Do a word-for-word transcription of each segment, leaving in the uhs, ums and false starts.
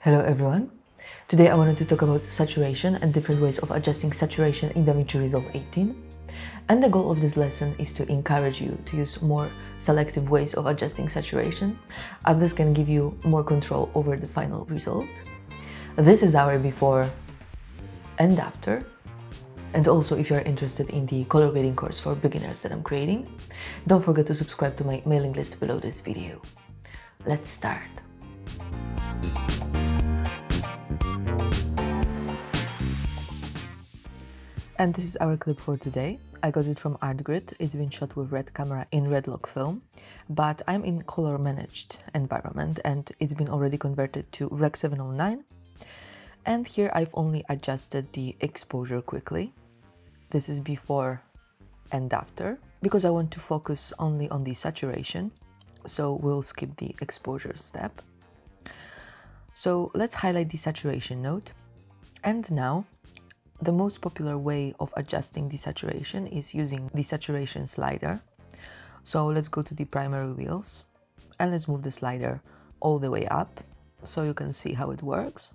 Hello everyone, today I wanted to talk about saturation and different ways of adjusting saturation in DaVinci Resolve eighteen, and the goal of this lesson is to encourage you to use more selective ways of adjusting saturation, as this can give you more control over the final result. This is our before and after. And also, if you are interested in the color grading course for beginners that I'm creating, don't forget to subscribe to my mailing list below this video. Let's start! And this is our clip for today. I got it from Artgrid. It's been shot with red camera in redlock film, but I'm in color managed environment and it's been already converted to Rec seven oh nine. And here I've only adjusted the exposure quickly. This is before and after, because I want to focus only on the saturation, so we'll skip the exposure step. So let's highlight the saturation node. And now, the most popular way of adjusting the saturation is using the saturation slider. So let's go to the primary wheels and let's move the slider all the way up so you can see how it works.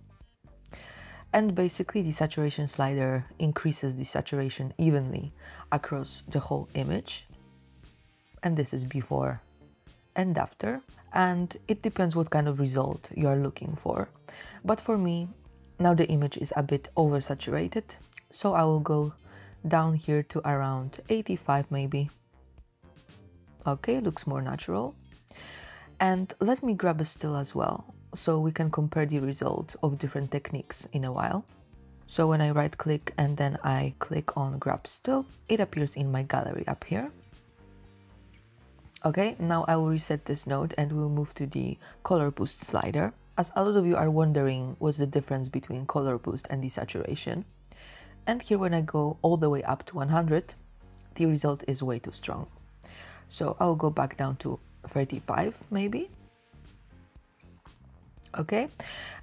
And basically the saturation slider increases the saturation evenly across the whole image. And this is before and after. And it depends what kind of result you are looking for. But for me, now the image is a bit oversaturated. So I will go down here to around eighty-five maybe. Okay, looks more natural. And let me grab a still as well, so we can compare the result of different techniques in a while. So when I right click and then I click on grab still, it appears in my gallery up here. Okay, now I will reset this node and we'll move to the color boost slider. As a lot of you are wondering what's the difference between color boost and desaturation. And here when I go all the way up to one hundred, the result is way too strong. So I'll go back down to thirty-five maybe. Okay,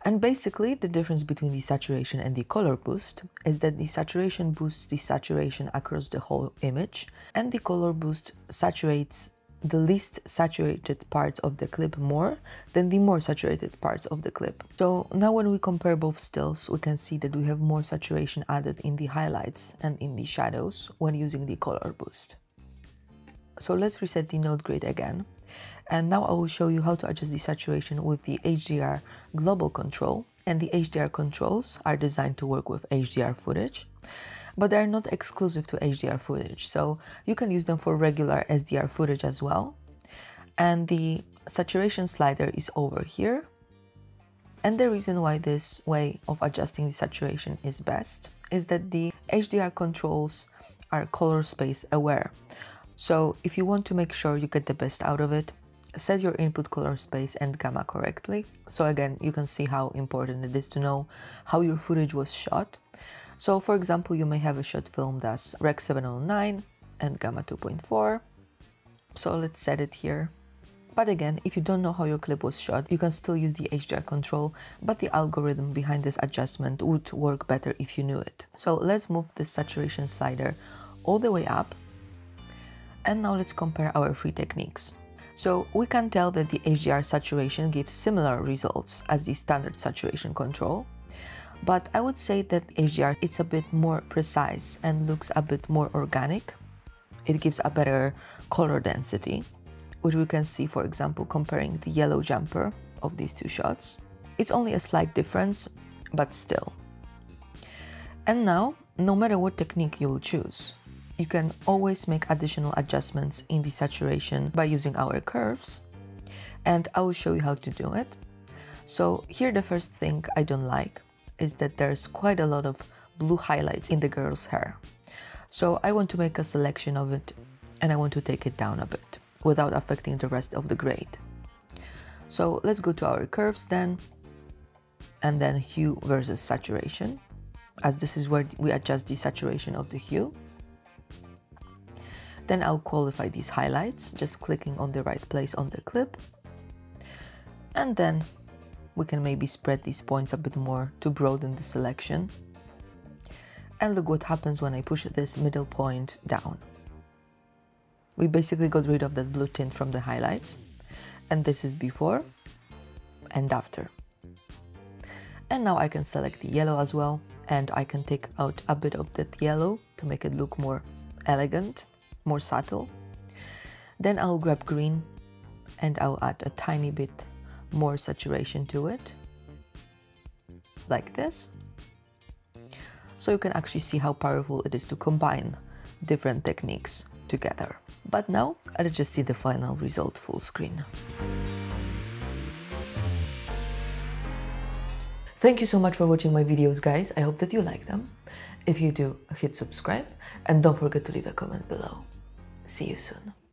and basically the difference between the saturation and the color boost is that the saturation boosts the saturation across the whole image, and the color boost saturates the least saturated parts of the clip more than the more saturated parts of the clip. So now when we compare both stills, we can see that we have more saturation added in the highlights and in the shadows when using the color boost. So let's reset the node grid again. And now I will show you how to adjust the saturation with the H D R global control. And the H D R controls are designed to work with H D R footage, but they are not exclusive to H D R footage. So you can use them for regular S D R footage as well. And the saturation slider is over here. And the reason why this way of adjusting the saturation is best is that the H D R controls are color space aware. So if you want to make sure you get the best out of it, set your input color space and gamma correctly. So again, you can see how important it is to know how your footage was shot. So for example, you may have a shot filmed as Rec seven oh nine and gamma two point four. So let's set it here. But again, if you don't know how your clip was shot, you can still use the H D R control, but the algorithm behind this adjustment would work better if you knew it. So let's move the saturation slider all the way up. And now let's compare our three techniques. So we can tell that the H D R saturation gives similar results as the standard saturation control, but I would say that H D R it's a bit more precise and looks a bit more organic. It gives a better color density, which we can see, for example, comparing the yellow jumper of these two shots. It's only a slight difference, but still. And now, no matter what technique you'll choose, you can always make additional adjustments in the saturation by using our curves, and I will show you how to do it. So here the first thing I don't like is that there's quite a lot of blue highlights in the girl's hair. So I want to make a selection of it and I want to take it down a bit without affecting the rest of the grade. So let's go to our curves then, and then hue versus saturation, as this is where we adjust the saturation of the hue. Then I'll qualify these highlights, just clicking on the right place on the clip. And then we can maybe spread these points a bit more to broaden the selection. And look what happens when I push this middle point down. We basically got rid of that blue tint from the highlights. And this is before and after. And now I can select the yellow as well, and I can take out a bit of that yellow to make it look more elegant, more subtle. Then I'll grab green and I'll add a tiny bit more saturation to it, like this. So you can actually see how powerful it is to combine different techniques together. But now, let's just see the final result full screen. Thank you so much for watching my videos, guys. I hope that you like them. If you do, hit subscribe and don't forget to leave a comment below. See you soon.